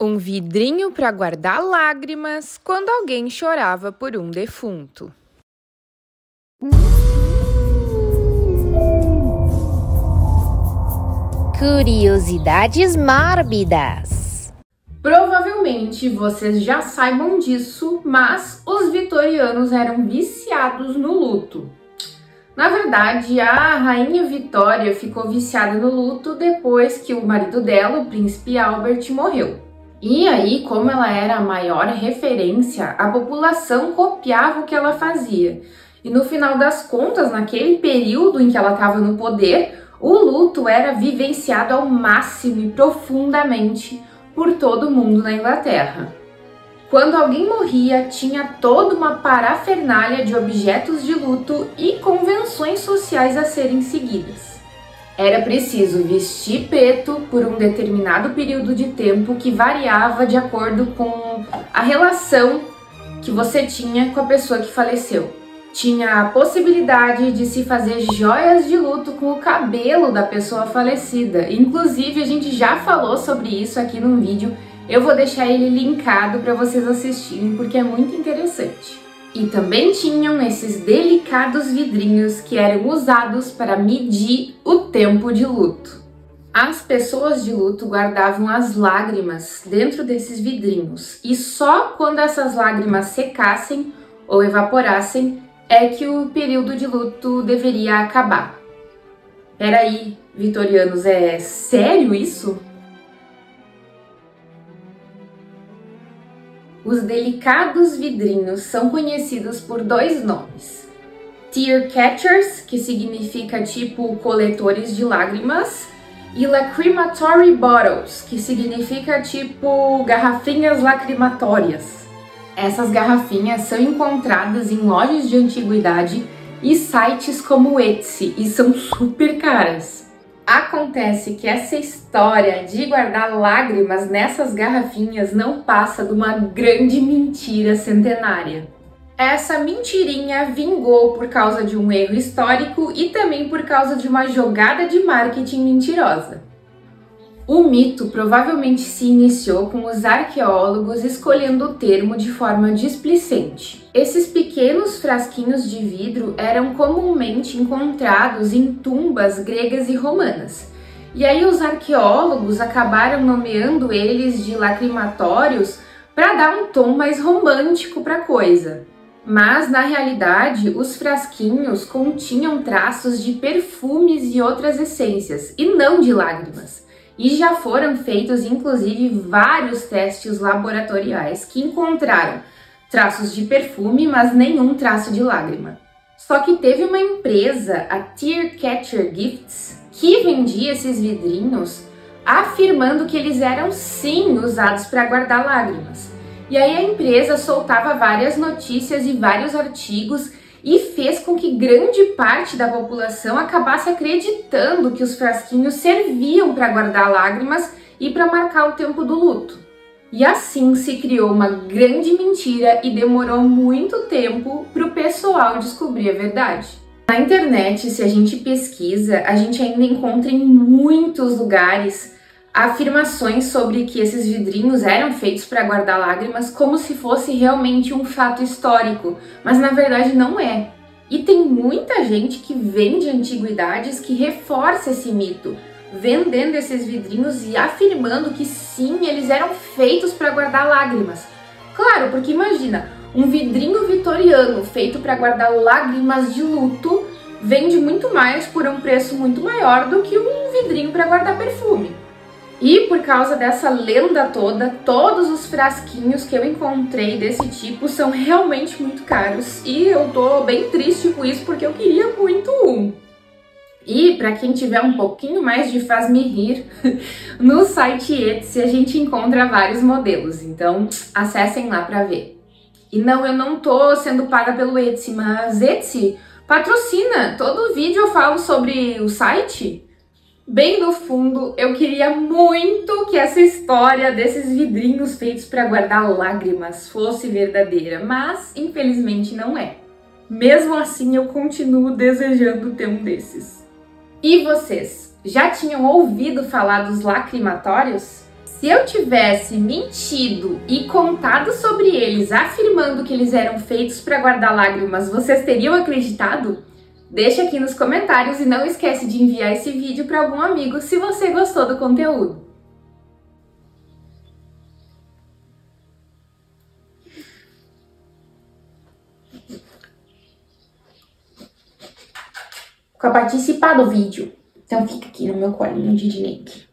Um vidrinho para guardar lágrimas quando alguém chorava por um defunto. Curiosidades mórbidas. Provavelmente vocês já saibam disso, mas os vitorianos eram viciados no luto. Na verdade, a Rainha Vitória ficou viciada no luto depois que o marido dela, o príncipe Albert, morreu. E aí, como ela era a maior referência, a população copiava o que ela fazia. E no final das contas, naquele período em que ela estava no poder, o luto era vivenciado ao máximo e profundamente por todo mundo na Inglaterra. Quando alguém morria, tinha toda uma parafernália de objetos de luto e convenções sociais a serem seguidas. Era preciso vestir preto por um determinado período de tempo que variava de acordo com a relação que você tinha com a pessoa que faleceu. Tinha a possibilidade de se fazer joias de luto com o cabelo da pessoa falecida. Inclusive, a gente já falou sobre isso aqui num vídeo. Eu vou deixar ele linkado para vocês assistirem porque é muito interessante. E também tinham esses delicados vidrinhos que eram usados para medir o tempo de luto. As pessoas de luto guardavam as lágrimas dentro desses vidrinhos e só quando essas lágrimas secassem ou evaporassem é que o período de luto deveria acabar. Peraí, vitorianos, é sério isso? Os delicados vidrinhos são conhecidos por dois nomes. Tear Catchers, que significa tipo coletores de lágrimas, e Lacrimatory Bottles, que significa tipo garrafinhas lacrimatórias. Essas garrafinhas são encontradas em lojas de antiguidade e sites como Etsy e são super caras. Acontece que essa história de guardar lágrimas nessas garrafinhas não passa de uma grande mentira centenária. Essa mentirinha vingou por causa de um erro histórico e também por causa de uma jogada de marketing mentirosa. O mito provavelmente se iniciou com os arqueólogos escolhendo o termo de forma displicente. Esses pequenos frasquinhos de vidro eram comumente encontrados em tumbas gregas e romanas. E aí os arqueólogos acabaram nomeando eles de lacrimatórios para dar um tom mais romântico para a coisa. Mas, na realidade, os frasquinhos continham traços de perfumes e outras essências, e não de lágrimas. E já foram feitos, inclusive, vários testes laboratoriais que encontraram traços de perfume, mas nenhum traço de lágrima. Só que teve uma empresa, a Tear Catcher Gifts, que vendia esses vidrinhos afirmando que eles eram sim usados para guardar lágrimas. E aí a empresa soltava várias notícias e vários artigos e fez com que grande parte da população acabasse acreditando que os frasquinhos serviam para guardar lágrimas e para marcar o tempo do luto. E assim se criou uma grande mentira e demorou muito tempo para o pessoal descobrir a verdade. Na internet, se a gente pesquisa, a gente ainda encontra em muitos lugares afirmações sobre que esses vidrinhos eram feitos para guardar lágrimas como se fosse realmente um fato histórico, mas na verdade não é. E tem muita gente que vende antiguidades que reforça esse mito, vendendo esses vidrinhos e afirmando que sim, eles eram feitos para guardar lágrimas. Claro, porque imagina, um vidrinho vitoriano feito para guardar lágrimas de luto vende muito mais por um preço muito maior do que um vidrinho para guardar perfume. E por causa dessa lenda toda, todos os frasquinhos que eu encontrei desse tipo são realmente muito caros. E eu tô bem triste com isso porque eu queria muito um. E para quem tiver um pouquinho mais de faz-me rir, no site Etsy a gente encontra vários modelos. Então acessem lá pra ver. E não, eu não tô sendo paga pelo Etsy, mas Etsy patrocina. Todo vídeo eu falo sobre o site. Bem no fundo, eu queria muito que essa história desses vidrinhos feitos para guardar lágrimas fosse verdadeira, mas infelizmente não é. Mesmo assim, eu continuo desejando ter um desses. E vocês, já tinham ouvido falar dos lacrimatórios? Se eu tivesse mentido e contado sobre eles, afirmando que eles eram feitos para guardar lágrimas, vocês teriam acreditado? Deixa aqui nos comentários e não esquece de enviar esse vídeo para algum amigo se você gostou do conteúdo. Com a participar do vídeo, então fica aqui no meu colinho de Nick.